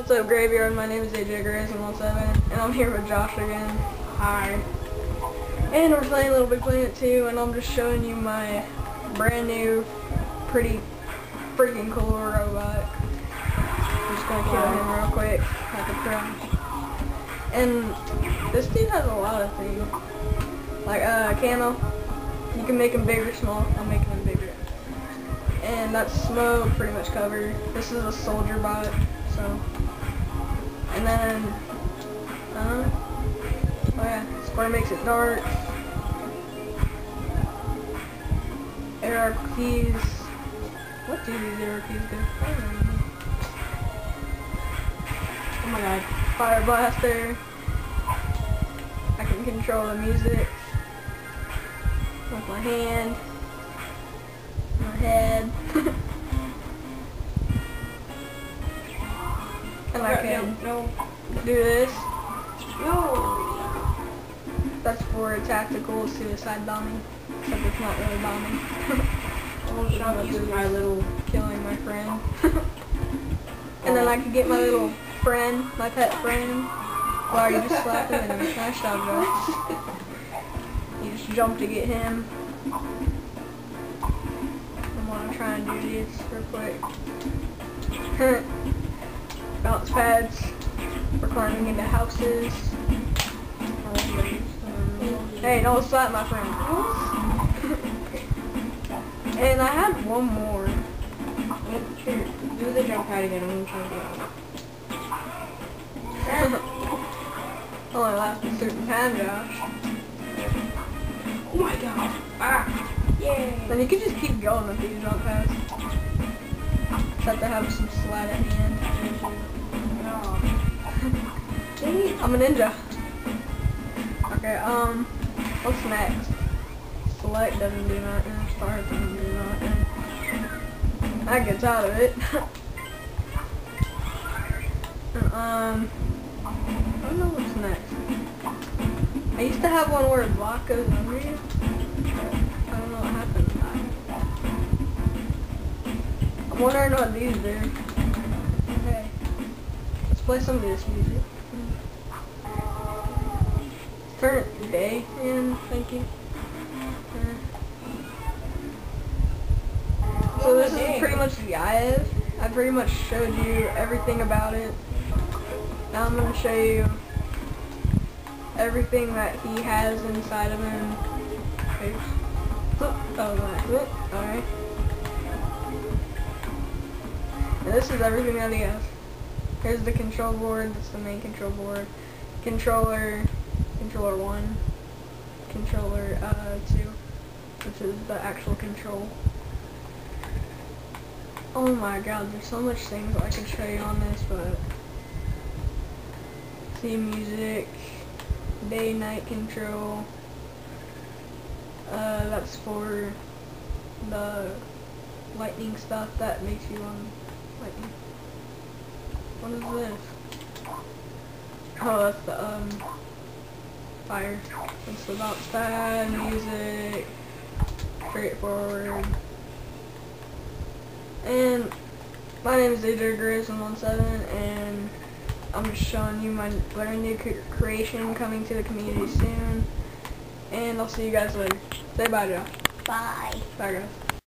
What's up, Graveyard? My name is AJ Grayson17, and I'm here with Josh again. Hi. And we're playing Little Big Planet 2, and I'm just showing you my brand new, pretty freaking cool robot. I'm just gonna kill him real quick, like a pro. And this dude has a lot of things. Like, camo. You can make him big or small. I'm making him bigger. And that smoke pretty much covered. This is a soldier bot, so. And then, oh yeah, square makes it dark. Arrow keys. What do these arrow keys do? I don't know. Oh my god, fire blaster. I can control the music with my hand. Head. And I can do this. No. That's for tactical suicide bombing. Except it's not really bombing. I'm using my little killing my friend. And then I can get my little friend, my pet friend. Wow, you just slapped him and smashed out Josh. You just jump to get him. Try and do these real quick. Bounce pads. We're climbing into houses. Hey, don't slap my friend. And I had one more. Do the jump pad again. I'm gonna try to get it. Only lasted a certain time, Josh. Oh my god. Ah. Yay. Then you can just keep going with these jump pads. Except they have some slide at the end. No. I'm a ninja. Okay, what's next? Select doesn't do nothing. Start doesn't do nothing. I get tired of it. I don't know what's next. I used to have one where a block goes under you. I'm wondering what these do. Okay. Let's play some of this music. Turn it day in, thank you. So this is pretty much the IF. I pretty much showed you everything about it. Now I'm gonna show you everything that he has inside of him. Oops. Oh, alright. This is everything that he has. Here's the control board. That's the main control board. Controller, controller 1, controller 2, which is the actual control. Oh my god, there's so much things I could show you on this, but theme music, day-night control. That's for the lightning stuff that makes you on. Wait, what is this? Oh, that's the, fire. It's the bounce pad, music, straightforward. And my name is AJ Grayson17, and I'm just showing you my brand new creation coming to the community soon. And I'll see you guys later. Say bye, Josh. Bye. Bye, guys.